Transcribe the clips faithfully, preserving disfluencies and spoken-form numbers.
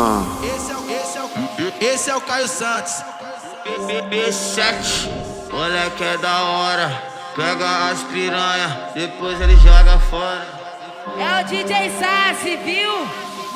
Ah. Esse, é o, esse, é o, esse é o Caio Santos. B B sete, moleque é da hora. Pega as piranha, depois ele joga fora. É o D J Saze, viu?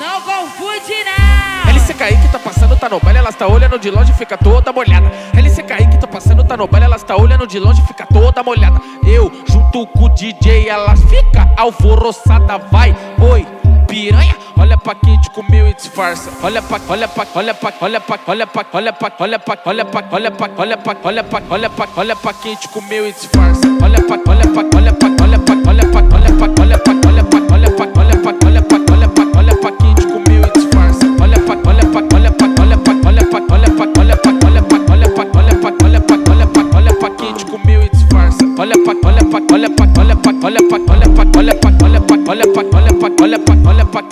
Não confunde não. L C Caí que tá passando, tá no baile, elas tá olhando de longe, fica toda molhada. L C Caí que tá passando, tá no baile, elas tá olhando de longe, fica toda molhada. Eu, junto com o D J, elas fica alvoroçada, vai, oi, piranha. Olha pra quem te comeu e disfarça. Olha pra, olha pra, olha pra, olha pra, olha pra, olha pra, olha pra, olha pra, olha pra, olha pra, olha pra, olha pra, olha pra quem te comeu e disfarça. Olha pra, olha pra, olha pra, olha pra, olha pra, olha pra, olha pra, olha pra, olha pra, olha pra, olha pra, olha pra, olha pra quem te comeu e disfarça. Olha pra, olha pra, olha pra, olha pra, olha pra, olha pra, olha pra, olha pra, olha pra, olha pra, olha pra, olha pra, olha pra quem te comeu e disfarça. Olha pra, olha pra, olha pra, olha pra, olha pra, olha pra, olha pra, olha pra, olha pra, olha pra, olha pra.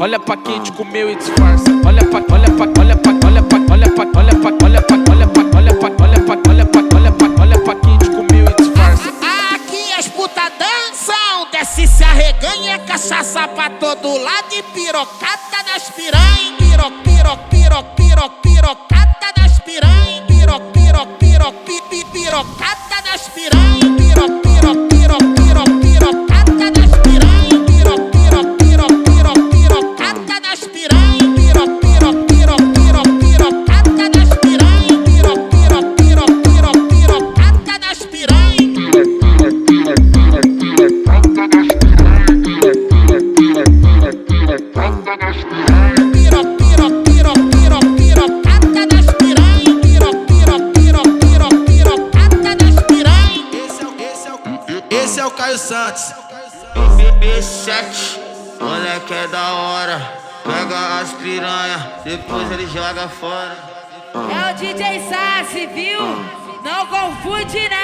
Olha pra quem te comeu e disfarça. Olha pra, olha pra, olha pra, olha pra, olha pra, olha pra, olha pra, olha pra, olha pra, olha pra, olha pra, olha pra, olha pra quem te comeu e disfarça. Aqui as puta dançam, desce se arreganha, cachaça pra todo lado e pirocata das piranha. Piro, piro, piro, piro, pirocata das piranha. Piro, piro, piro, pipi, pirocata das piranha. Piro, piro, piro, piro, pirocata das piranha. Piro, piro, piro. Esse é o Caio Santos. B B sete, moleque é da hora. Pega as piranha, depois ele joga fora. É o D J Saze, viu? Não confunde não.